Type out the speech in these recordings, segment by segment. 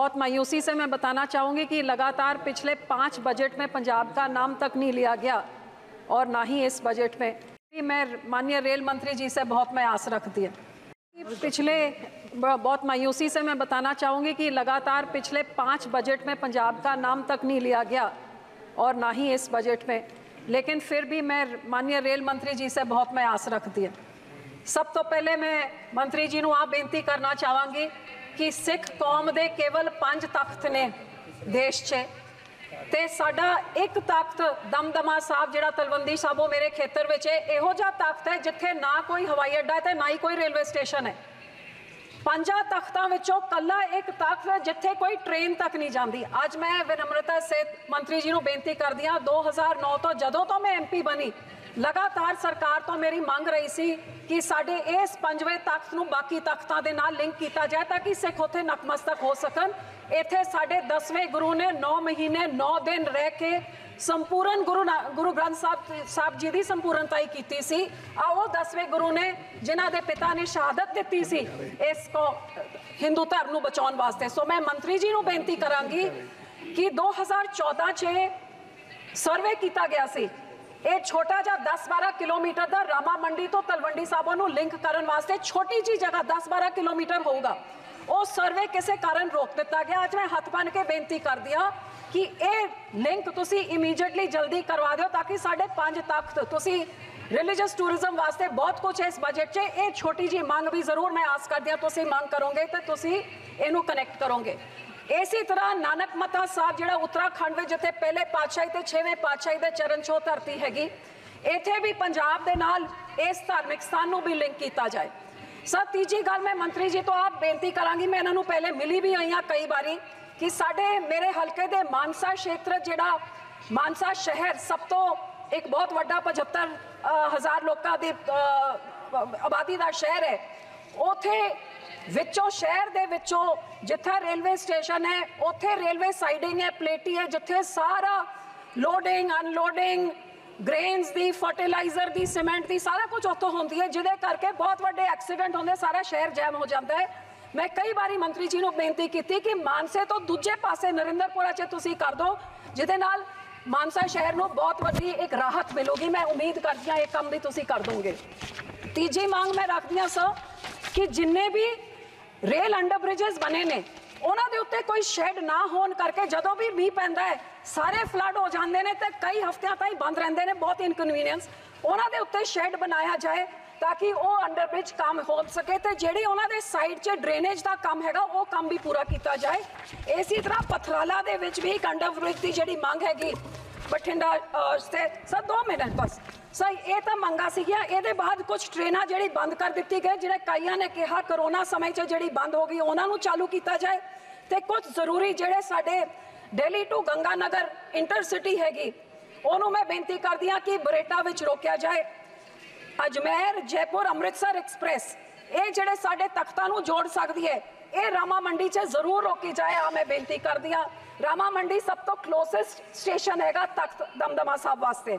बहुत मायूसी से मैं बताना चाहूँगी कि लगातार पिछले 5 बजट में पंजाब का नाम तक नहीं लिया गया और ना ही इस बजट में। मैं माननीय रेल मंत्री जी से बहुत मैं आस रखती है। लगातार पिछले पाँच बजट में पंजाब का नाम तक नहीं लिया गया और ना ही इस बजट में, लेकिन फिर भी मैं माननीय रेल मंत्री जी से बहुत मैं आस रखती है। सब तो पहले मैं मंत्री जी को आप बेनती करना चाहवांगी कि सिख कौम के केवल 5 तख्त ने देश 'ਚ ते साडा एक ताकत दमदमा साहब जिहड़ा तलवंडी साहब मेरे खेतर विच है, इहो जिहा ताकत है जिथे ना कोई हवाई अड्डा है ते ना ही कोई रेलवे स्टेशन है। 5 तख्तों विचों कला एक ताकत है जिथे कोई ट्रेन तक नहीं जाती। अज मैं विनम्रता से मंत्री जी को बेनती करती हाँ, 2009 तो जदों तो मैं MP बनी लगातार सरकार तो मेरी मांग रही सी कि साढ़े इस 5वें तख्त नूं बाकी तख्तों के नाल लिंक किया जाए ताकि सिख उत्थे नतमस्तक हो सकन। इत्थे साढ़े 10वें गुरु ने 9 महीने 9 दिन रह के संपूर्ण गुरु ग्रंथ साहब जी की संपूर्णता ही की सी। आओ 10वें गुरु ने जिन्हों के पिता ने शहादत दी सी इस हिंदू धर्म को बचाने वास्ते। सो मैं मंत्री जी को बेनती करांगी कि 2014 सर्वे किया गया सी, एक छोटा जा 10-12 किलोमीटर का रामा मंडी तो तलवंडी साहब को लिंक करने वास्ते छोटी जी जगह 10-12 किलोमीटर होगा, वो सर्वे किसी कारण रोक दिता गया। आज मैं हथ बन के बेनती कर दिया कि ये लिंक तुसी इमीजिएटली जल्दी करवा दो ताकि साढ़े 5 तख्त तुसी रिलीजियस टूरिज्म वास्ते बहुत कुछ है इस बजट 'ਚ। ये छोटी जी मांग भी जरूर मैं आस कर दिया तुसी मांग करोगे तो तुसी इनू कनैक्ट करोगे। इसी तरह नानक माता साहब जिहड़ा उत्तराखंड में जिथे पहले पातशाही ते 6वें पातशाही के चरण छो धरती हैगी, इत्थे भी पंजाब दे नाल इस धार्मिक स्थान नूं भी लिंक किया जाए। सर तीजी गल मैं मंत्री जी तो आप बेनती करांगी, मैं इन्हों पहले मिली भी आई हाँ कई बारी कि साढ़े मेरे हलके दे मानसा क्षेत्र जिहड़ा मानसा शहर सब तो एक बहुत वड्डा 75,000 लोगों की आबादी का शहर है। उथे विचों शहर दे विचों जिथे रेलवे स्टेशन है उथे रेलवे साइडिंग है, प्लेटी है, जिथे सारा लोडिंग अनलोडिंग ग्रेन्स की फर्टिलाइजर की सीमेंट की सारा कुछ उतों होंदी है, जिदे करके बहुत वड्डे एक्सीडेंट होंदे, सारा शहर जैम हो जाता है। मैं कई बारी मंत्री जी को बेनती की कि मानसे तो दूजे पासे नरिंदरपुरा तुसी कर दो, जिदे नाल मानसा शहर को बहुत वड्डी एक राहत मिलेगी। मैं उम्मीद करती हाँ ये काम भी तुसी कर दोगे। तीजी मांग मैं रखती हाँ सर कि जिन्ने भी रेल अंडर ब्रिजेस बने ने उन्होंने उत्ते कोई शेड ना होने करके जदों भी मीह पैंदा है सारे फ्लड हो जाते हैं तो कई हफ्तियां ताईं बंद रहते हैं, बहुत इनकन्वीनियंस। उन्होंने उत्ते शेड बनाया जाए ताकि वो अंडर ब्रिज काम हो सके तो जिहड़ी उन्होंने साइड 'च ड्रेनेज का काम हैगा वो काम भी पूरा किया जाए। इसी तरह पथलाला दे विच भी एक अंडर ब्रिज की जिहड़ी मांग हैगी बठिंडा से। सर 2 मिनट बस सर, ये तो मंगा सीगियां। ये बाद कुछ ट्रेना जी बंद कर दी गई जिहड़े कईयां ने कहा करोना समय से जी बंद हो गई, उन्होंने चालू किया जाए। तो कुछ जरूरी जोड़े साढ़े डेली टू गंगानगर इंटरसिटी हैगी उन्होंने मैं बेनती करती हाँ कि बरेटा में रोकया जाए। अजमेर जयपुर अमृतसर एक्सप्रैस ये जोड़े साढ़े तख्तों को जोड़ सकती है, ये रामा मंडी से जरूर रोकी जाए। मैं बेनती करती हाँ, रामा मंडी सब तो क्लोसेस्ट स्टेशन हैगा तख्त दमदमा साहब वास्ते।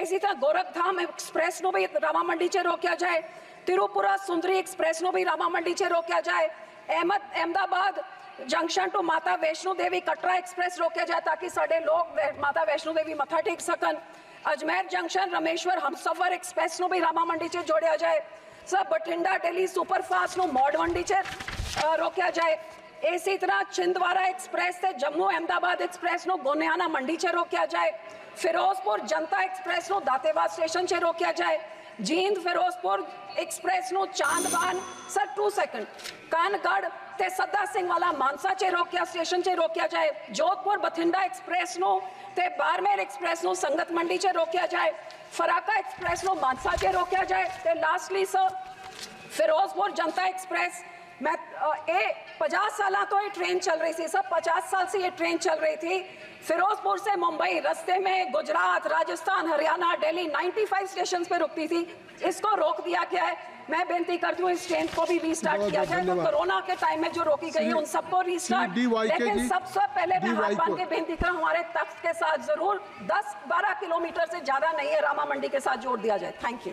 इसी तरह गोरखधाम एक्सप्रैस को भी रामा मंडी से रोकया जाए, तिरुपुरा सुंदरी एक्सप्रेस को भी रामा मंडी से रोकया जाए, Ahmedabad junction to Mata Vaishno Devi Katra express रोकया जाए ताकि साढ़े लोग माता वैष्णो देवी मत्था टेक सकन। अजमेर जंक्शन रामेश्वर हमसफर एक्सप्रैस को भी रामा मंडी से जोड़िया जाए। सर बठिंडा डेली सुपरफास्ट को मौड़ मंडी से रोकया जाए। इसी तरह छिंदवारा एक्सप्रैस से जम्मू अहमदाबाद एक्सप्रेस को गोनियाना मंडी से रोकया जाए, फिरोजपुर जनता एक्सप्रेस को दातेवास स्टेशन से रोकया जाए, जींद फिरोजपुर एक्सप्रेस को चांदवान सर 2 सेकंड कानगढ़ ते सद् सिंह वाला मानसा से रोकया स्टेशन से रोकया जाए, जोधपुर बठिंडा एक्सप्रेस को ते बारमेर एक्सप्रेस को संगत मंडी से रोकया जाए, फराका एक्सप्रेस को मानसा से रोकया जाए। तो lastly sir Firozpur Janata express मैं 50 साल तो ये ट्रेन चल रही थी सर, 50 साल से ये ट्रेन चल रही थी फिरोजपुर से मुंबई, रास्ते में गुजरात राजस्थान हरियाणा दिल्ली 95 स्टेशन पे रुकती थी, इसको रोक दिया गया है। मैं बेनती करती हूँ इस ट्रेन को भी रीस्टार्ट किया जाए, तो कोरोना के टाइम में जो रोकी गई है उन सबको रीस्टार्ट। लेकिन सबसे पहले मैं हाथ बांध के बेनती करूँ हमारे तख्त के साथ जरूर 10-12 किलोमीटर से ज़्यादा नहीं है रामा मंडी के साथ जोड़ दिया जाए। Thank you.